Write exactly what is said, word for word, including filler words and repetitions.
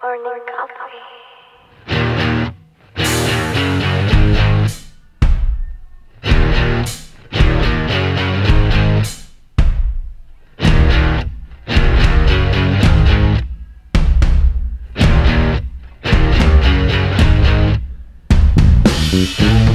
Morning coffee. We'll be right back.